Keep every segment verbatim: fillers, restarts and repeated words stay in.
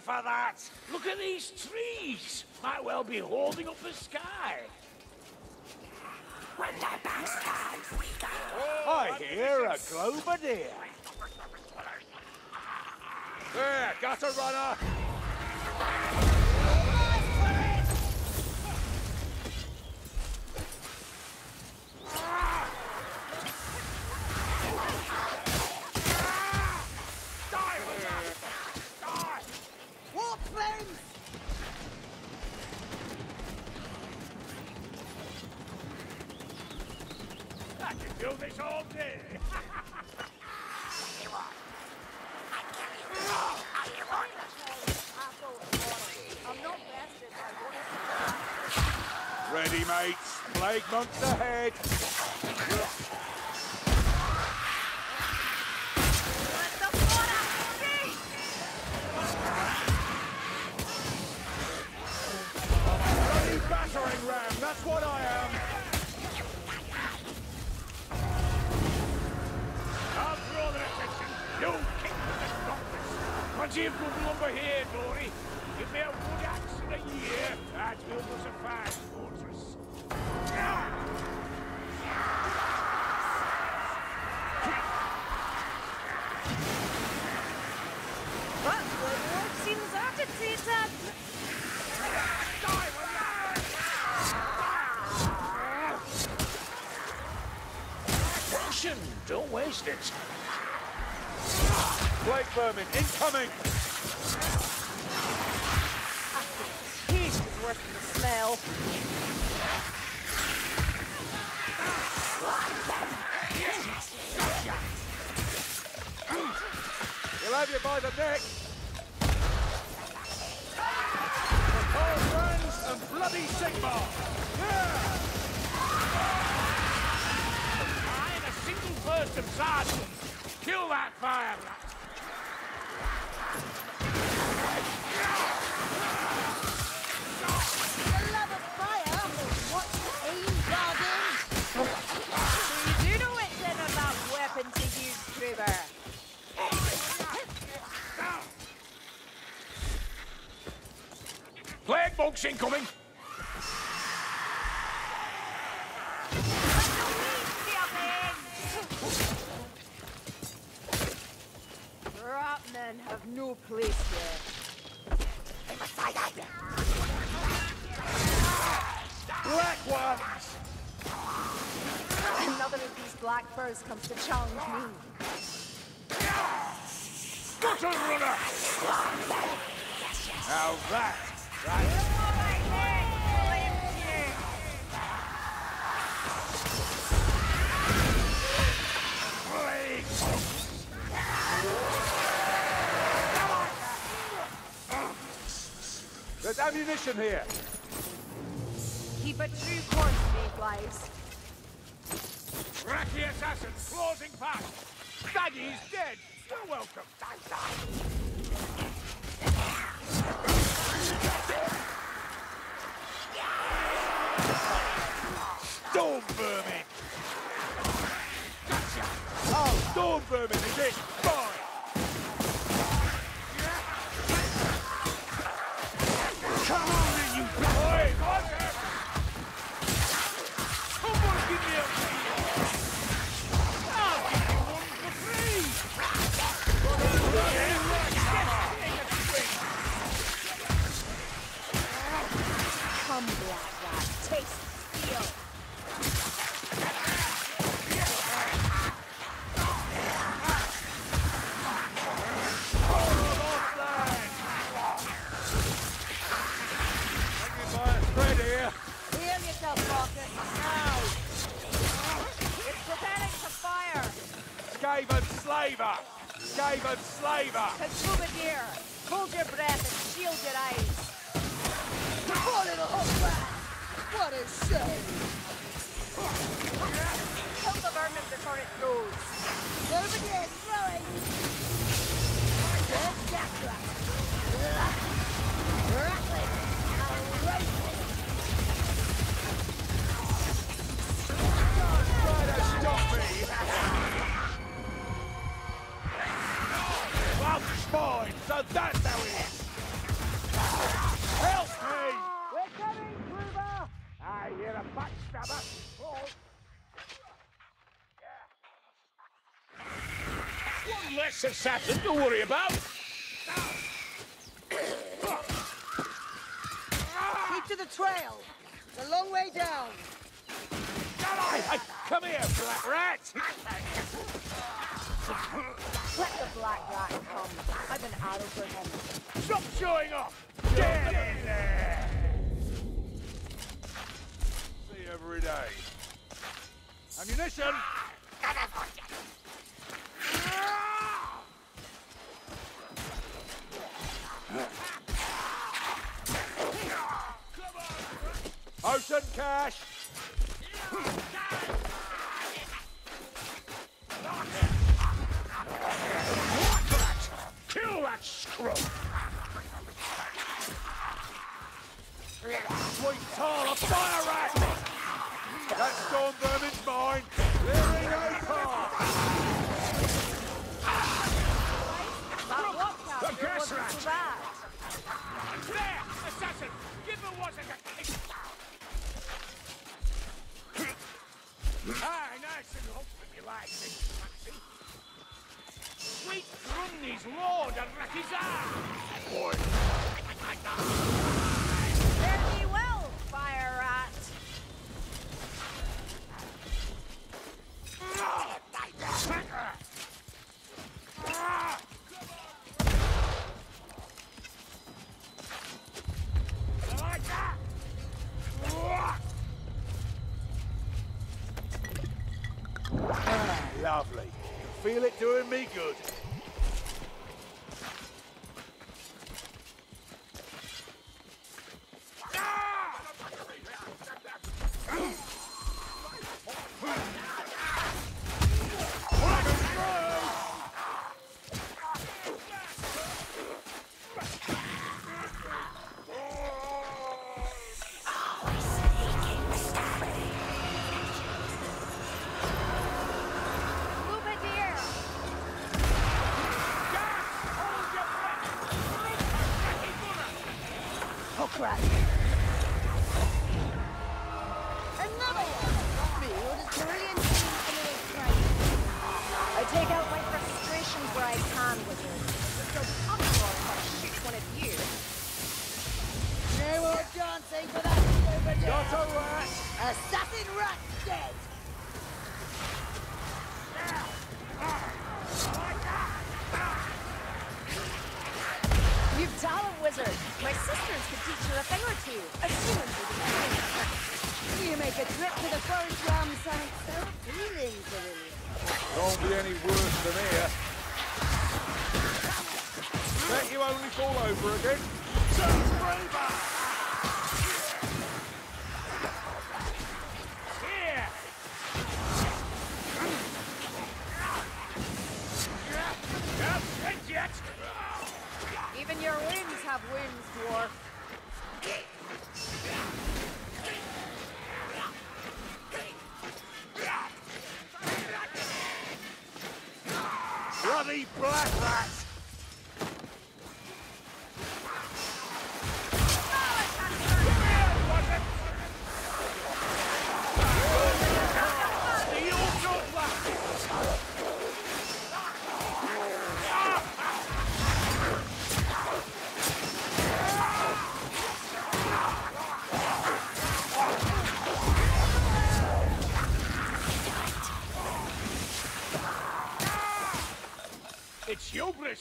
care for that. Look at these trees. Might well be holding up the sky. When the bags come, we go. Oh, I hear a clover deer. There, got a runner. Ready, mates. Plague monster ahead. Bloody battering ram. That's what I am. I'll draw their attention. You kick the stoppers. Plenty of good lumber here, Glory. Give me a wood axe in a year. That will be a fast fortress. What the world seems agitated? Die with that! Potion! Don't waste it. Blake Vermin, incoming! The smell. He'll have you by the neck. The cold brands and bloody Sigmar. I in a single burst of sarcasm. Kill that fire rat. Plague monks incoming! Rat men have no place here. Black ones! Another of these black birds comes to challenge me. Got a runner! Now that, right? Plague! Come on! There's ammunition here. Keep a true course, these lives. Racky assassins closing past. Baggy's dead. You're welcome. Storm vermin. Gotcha. Oh, storm vermin is it? Fine. Come on, then, you boy. Someone give me a key. Come, Black Rat, taste steel. Hanging by a thread here. Heal yourself, Marcus, now. It's preparing for fire. Scave and slaver. Scave and slaver. Consume it here. Hold your breath and shield your eyes. Poor little humpback! What a shame! Kill the vermin before it goes. Over there, throwing! There's Jack Rat. Rattling and racing. Don't try to stop me! Well, fine, so that's how it is! One less assassin to worry about. Keep to the trail. It's a long way down. I, I, come here, black rat! Let the black rat come. I've been out for him. Stop showing off! Get in there! See you every day. Ammunition! Ocean cash! Kill that scrub! Sweet Tala, fire at me! That storm vermin is mine! There ain't no car! The gas rat! There! Assassin! Give her what it is! Aye, nice and hopefully you like this, Maxie. Sweet Grundy's lord and wreck his arm! Boy! Fare thee well, fire rat! Like that! Ah, lovely. Feel it doing me good.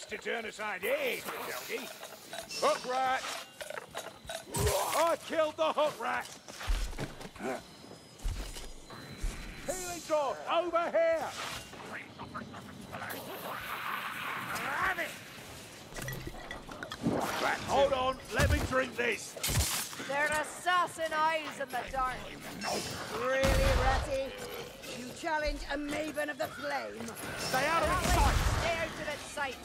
To turn aside aid, Jody. Hook rat! I killed the hook rat! Healing drop, over here! Have it! Rat, hold on, let me drink this! They're assassin eyes in the dark. Really, Ratty? You challenge a maven of the flame. Stay out of its sight! Stay out of its sight!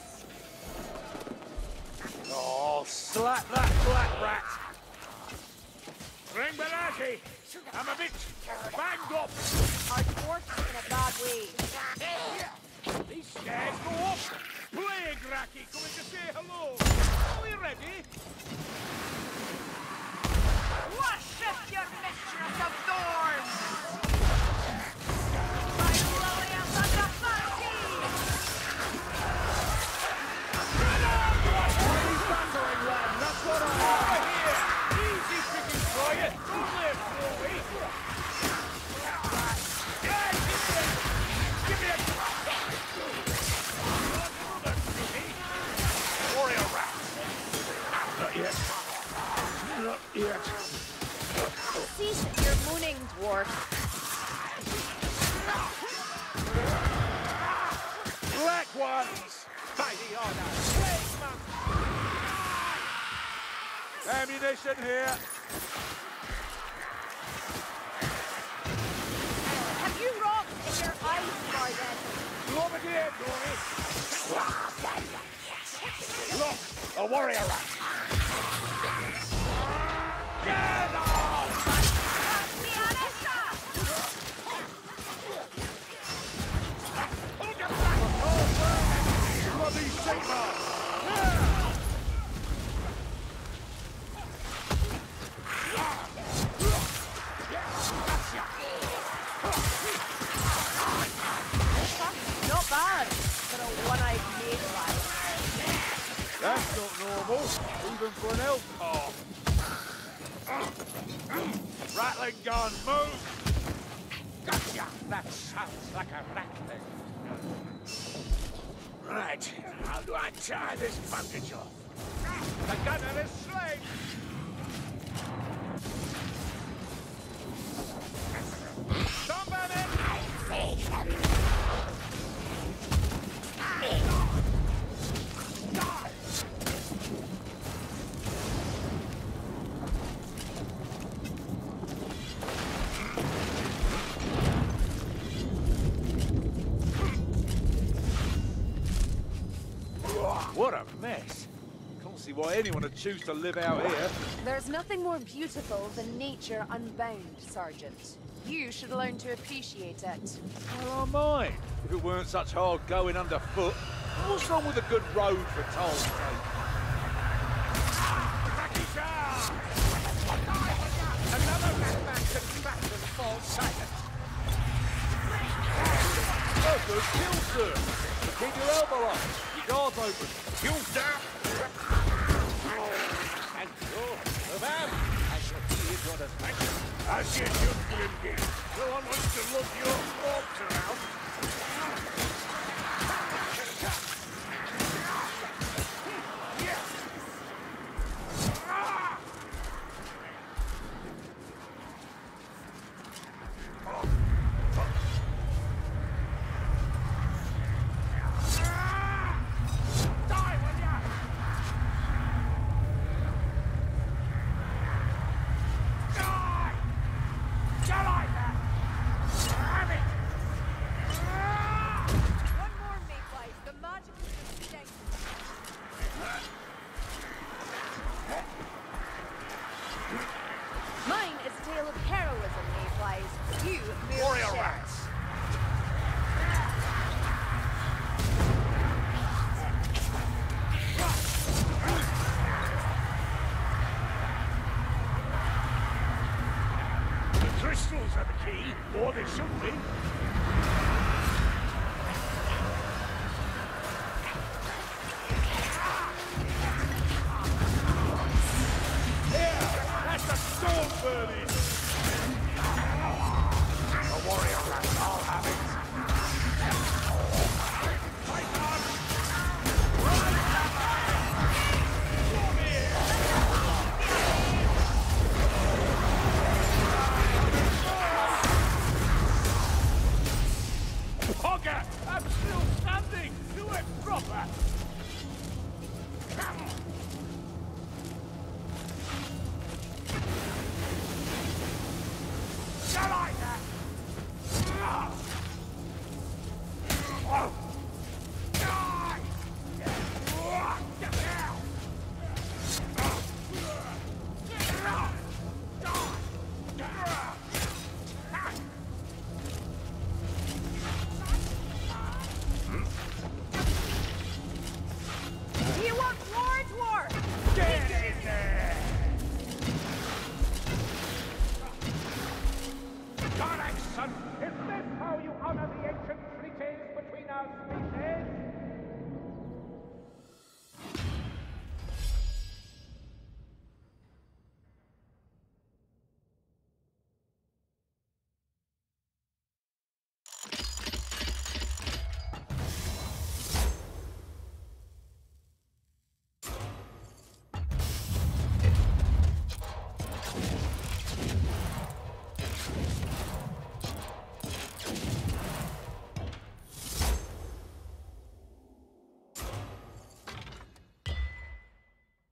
Oh, slap that black rat! Ring Belati! I'm a bit banged up! Our force in a bad way. These stairs go up! Plague Racky, coming to say hello! Are we ready? Worship your mistress of thorns! My glorious underparty! What are you battering, lad? That's what I am! Over here! Easy freaking try it! You live, Chloe! Yeah, give me a... Give me a... Warrior rat! Not yet. Not yet. Cease your mooning, dwarf. Black ones! By the honor! Wait, ammunition here! Have you rocked in your eyes, Garden? Over here, Dory! Look! A warrior rat! Get up! Not bad for a one-eyed maid life. That's not normal, even for an elf. Oh. Rattling gun, move! Gotcha! That sounds like a rattling gun. Right, how do I tie this bandage off? The gunner is slain! Somebody! I see him! What a mess. Can't see why anyone would choose to live out here. There's nothing more beautiful than nature unbound, Sergeant. You should learn to appreciate it. Where am I? If it weren't such hard going underfoot, what's wrong with a good road for toll's sake? Another madman can crack and fall silent. Workers kill, sir. Keep your elbow up. Your door's open. You down. And good. Madam, I shall see you your destruction. I see you, Grimgit. No one wants to look your corpse around. Do you want more dwarves?